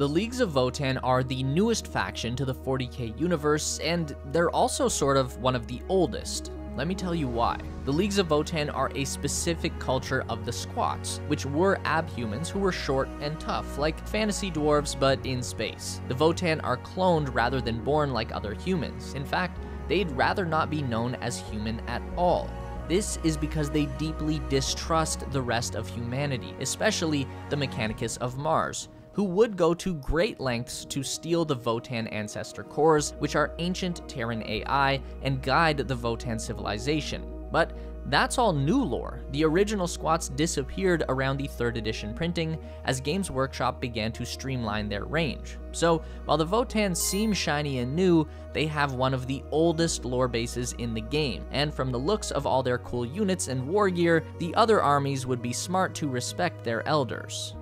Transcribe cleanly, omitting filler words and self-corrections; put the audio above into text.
The Leagues of Votann are the newest faction to the 40k universe, and they're also sort of one of the oldest. Let me tell you why. The Leagues of Votann are a specific culture of the Squats, which were abhumans who were short and tough, like fantasy dwarves but in space. The Votann are cloned rather than born like other humans. In fact, they'd rather not be known as human at all. This is because they deeply distrust the rest of humanity, especially the Mechanicus of Mars, who would go to great lengths to steal the Votann ancestor cores, which are ancient Terran AI, and guide the Votann civilization. But that's all new lore. The original Squats disappeared around the 3rd edition printing as Games Workshop began to streamline their range. So while the Votann seem shiny and new, they have one of the oldest lore bases in the game, and from the looks of all their cool units and war gear, the other armies would be smart to respect their elders.